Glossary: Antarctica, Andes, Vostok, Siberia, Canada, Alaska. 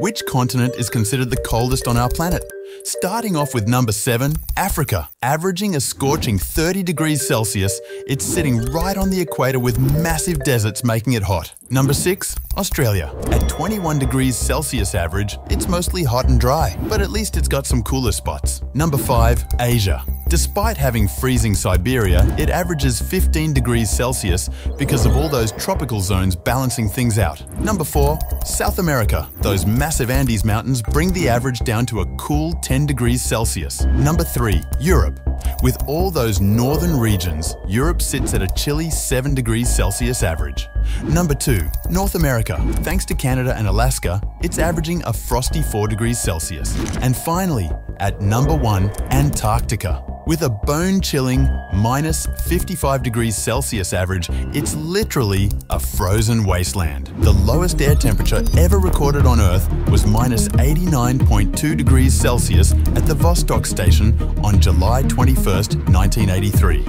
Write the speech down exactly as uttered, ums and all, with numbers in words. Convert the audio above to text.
Which continent is considered the coldest on our planet? Starting off with number seven, Africa. Averaging a scorching thirty degrees Celsius, it's sitting right on the equator with massive deserts making it hot. Number six, Australia. At twenty-one degrees Celsius average, it's mostly hot and dry, but at least it's got some cooler spots. Number five, Asia. Despite having freezing Siberia, it averages fifteen degrees Celsius because of all those tropical zones balancing things out. Number four, South America. Those massive Andes mountains bring the average down to a cool ten degrees Celsius. Number three, Europe. With all those northern regions, Europe sits at a chilly seven degrees Celsius average. Number two, North America. Thanks to Canada and Alaska, it's averaging a frosty four degrees Celsius. And finally, at number one, Antarctica. With a bone-chilling minus fifty-five degrees Celsius average, it's literally a frozen wasteland. The lowest air temperature ever recorded on Earth was minus eighty-nine point two degrees Celsius at the Vostok station on July twenty-first, nineteen eighty-three.